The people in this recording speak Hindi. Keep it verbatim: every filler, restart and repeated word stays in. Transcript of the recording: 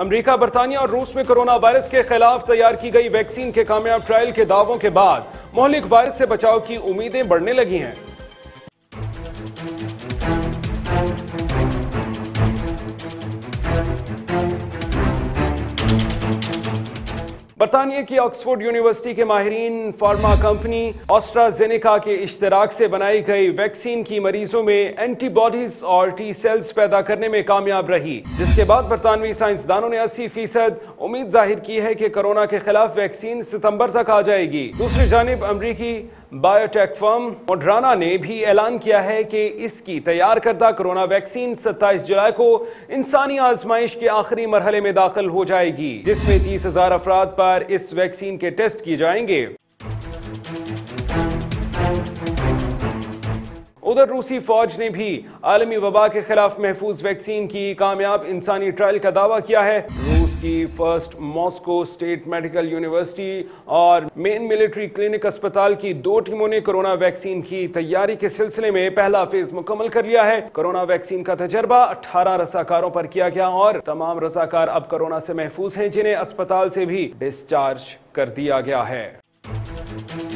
अमरीका, बरतानिया और रूस में कोरोना वायरस के खिलाफ तैयार की गई वैक्सीन के कामयाब ट्रायल के दावों के बाद मोहलिक वायरस से बचाव की उम्मीदें बढ़ने लगी हैं। बरतानिया की ऑक्सफोर्ड यूनिवर्सिटी के माहिरीन फार्मा कंपनी एस्ट्राजेनेका के इश्तराक से बनाई गई वैक्सीन की मरीजों में एंटीबॉडीज और टी सेल्स पैदा करने में कामयाब रही, जिसके बाद बरतानवी साइंसदानों ने अस्सी फीसद उम्मीद जाहिर की है कि कोरोना के खिलाफ वैक्सीन सितंबर तक आ जाएगी। दूसरी जानिब अमरीकी बायोटेक फर्म मोडराना ने भी ऐलान किया है कि इसकी तैयार करदा कोरोना वैक्सीन सत्ताईस जुलाई को इंसानी आजमाइश के आखिरी मरहले में दाखिल हो जाएगी, जिसमें तीस हजार अफराद पर इस वैक्सीन के टेस्ट किए जाएंगे। उधर रूसी फौज ने भी आलमी वबा के खिलाफ महफूज वैक्सीन की कामयाब इंसानी ट्रायल का दावा किया है। रूस की first Moscow state medical university और मेन मिलिट्री क्लिनिक अस्पताल की दो टीमों ने कोरोना वैक्सीन की तैयारी के सिलसिले में पहला फेज मुकम्मल कर लिया है। कोरोना वैक्सीन का तजर्बा अठारह रसाकारों पर किया गया और तमाम रसाकार अब कोरोना से महफूज हैं, जिन्हें अस्पताल से भी डिस्चार्ज कर दिया गया है।